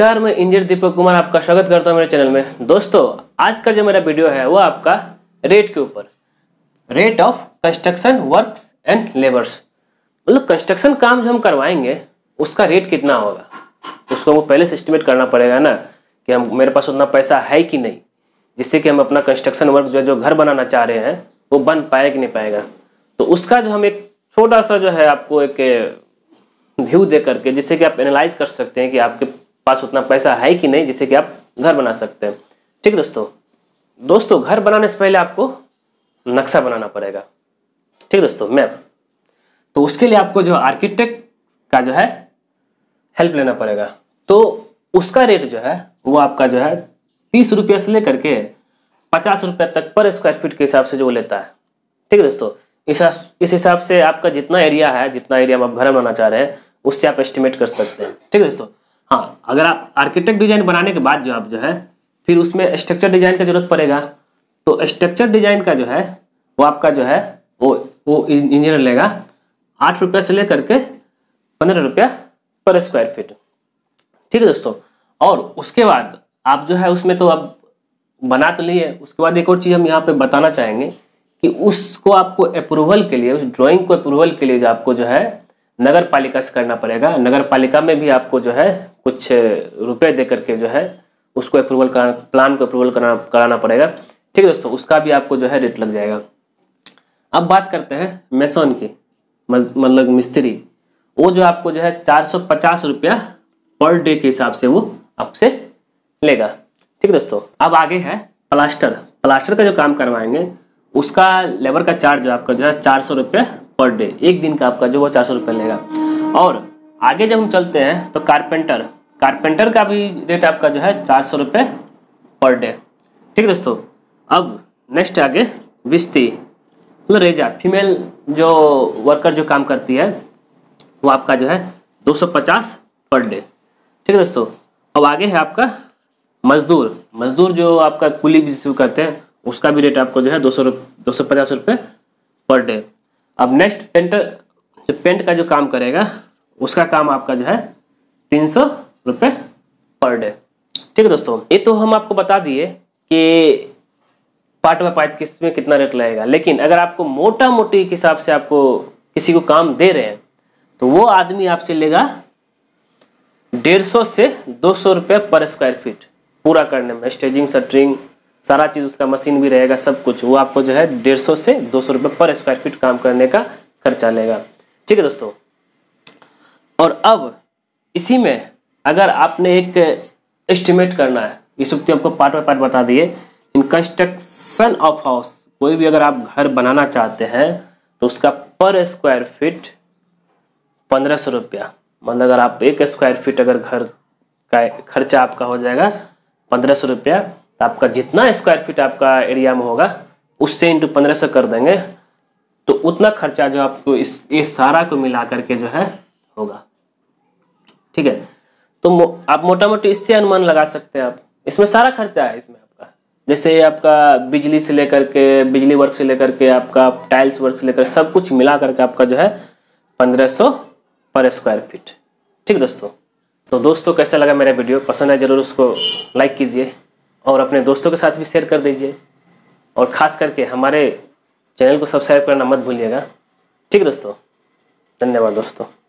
नमस्कार, मैं इंजीनियर दीपक कुमार आपका स्वागत करता हूं मेरे चैनल में। दोस्तों, आज का जो मेरा वीडियो है वो आपका रेट के ऊपर, rate of construction works and labours, मतलब कंस्ट्रक्शन काम जो हम करवाएंगे उसका रेट कितना होगा उसको वो पहले से एस्टिमेट करना पड़ेगा ना, कि हम मेरे पास उतना पैसा है कि नहीं, जिससे कि हम अपना कंस्ट्रक्शन वर्क जो घर बनाना चाह रहे हैं वो बन पाएगा कि नहीं पाएगा। तो उसका जो हम एक छोटा सा जो है आपको एक व्यू दे करके, जिससे कि आप एनालाइज कर सकते हैं कि आपके पास उतना पैसा है कि नहीं, जिससे कि आप घर बना सकते हैं। ठीक है दोस्तों, घर बनाने से पहले आपको नक्शा बनाना पड़ेगा। ठीक है दोस्तों, मैप। तो उसके लिए आपको जो आर्किटेक्ट का जो है हेल्प लेना पड़ेगा। तो उसका रेट जो है वो आपका जो है 30 रुपये से लेकर के 50 रुपये तक पर स्क्वायर फीट के हिसाब से जो वो लेता है। ठीक है दोस्तों, इस हिसाब से आपका जितना एरिया में आप घर बनाना चाह रहे हैं उससे आप एस्टिमेट कर सकते हैं। ठीक है दोस्तों, हाँ, अगर आप आर्किटेक्ट डिजाइन बनाने के बाद जो आप जो है फिर उसमें स्ट्रक्चर डिजाइन का जरूरत पड़ेगा। तो स्ट्रक्चर डिजाइन का जो है वो आपका जो है वो इंजीनियर लेगा 8 रुपये से लेकर के 15 रुपया पर स्क्वायर फीट। ठीक है दोस्तों, और उसके बाद आप जो है उसमें तो आप बना तो लिए, उसके बाद एक और चीज़ हम यहाँ पे बताना चाहेंगे कि उसको आपको अप्रूवल के लिए, उस ड्राइंग को अप्रूवल के लिए जो आपको जो है नगर पालिका से करना पड़ेगा। नगर पालिका में भी आपको जो है कुछ रुपए दे करके जो है उसको अप्रूवल कराना, प्लान को अप्रूवल कराना पड़ेगा। ठीक है दोस्तों, उसका भी आपको जो है रेट लग जाएगा। अब बात करते हैं मेसन की, मतलब मिस्त्री। वो जो आपको जो है 450 रुपया पर डे के हिसाब से वो आपसे लेगा। ठीक है दोस्तों, अब आगे है प्लास्टर का जो काम करवाएंगे उसका लेबर का चार्ज आपका जो है 400 रुपये पर डे, एक दिन का आपका जो वो 400 रुपये लेगा। और आगे जब हम चलते हैं तो कारपेंटर का भी रेट आपका जो है 400 रुपये पर डे। ठीक है दोस्तों, अब नेक्स्ट आगे विस्ती, मतलब रेजा, फीमेल जो वर्कर जो काम करती है वो आपका जो है 250 पर डे। ठीक है दोस्तों, अब आगे है आपका मजदूर जो आपका कुली रिसीव करते हैं उसका भी रेट आपको जो है 250 रुपये पर डे। अब नेक्स्ट पेंट का जो काम करेगा उसका काम आपका जो है 300 रुपये पर डे। ठीक है दोस्तों, ये तो हम आपको बता दिए कि पार्ट बाय पार्ट किस में कितना रेट लगेगा, लेकिन अगर आपको मोटा मोटी के हिसाब से आपको किसी को काम दे रहे हैं तो वो आदमी आपसे लेगा 150 से 200 रुपये पर स्क्वायर फीट पूरा करने में। स्टेजिंग, शटरिंग, सारा चीज़, उसका मशीन भी रहेगा, सब कुछ। वो आपको जो है 150 से 200 रुपये पर स्क्वायर फीट काम करने का खर्चा लेगा। ठीक है दोस्तों, और अब इसी में अगर आपने एक एस्टिमेट करना है, ये सब तो आपको पार्ट बाय पार्ट बता दिए। इन कंस्ट्रक्शन ऑफ हाउस, कोई भी अगर आप घर बनाना चाहते हैं तो उसका पर स्क्वायर फीट 1500 रुपया, मतलब अगर आप एक स्क्वायर फीट अगर घर का खर्चा आपका हो जाएगा 1500 रुपया, तो आपका जितना स्क्वायर फीट आपका एरिया में होगा उससे इंटू 1500 कर देंगे तो उतना खर्चा जो आपको इस सारा को मिला करके जो है होगा। ठीक है, तो आप मोटा मोटी इससे अनुमान लगा सकते हैं। आप इसमें सारा खर्चा है इसमें आपका, जैसे आपका बिजली से लेकर के, बिजली वर्क से लेकर के, आपका टाइल्स वर्क से लेकर, सब कुछ मिला करके आपका जो है 1500 पर स्क्वायर फीट। ठीक दोस्तों, तो दोस्तों कैसा लगा मेरा वीडियो? पसंद है ज़रूर उसको लाइक कीजिए और अपने दोस्तों के साथ भी शेयर कर दीजिए, और ख़ास करके हमारे चैनल को सब्सक्राइब करना मत भूलिएगा। ठीक दोस्तों, धन्यवाद दोस्तों।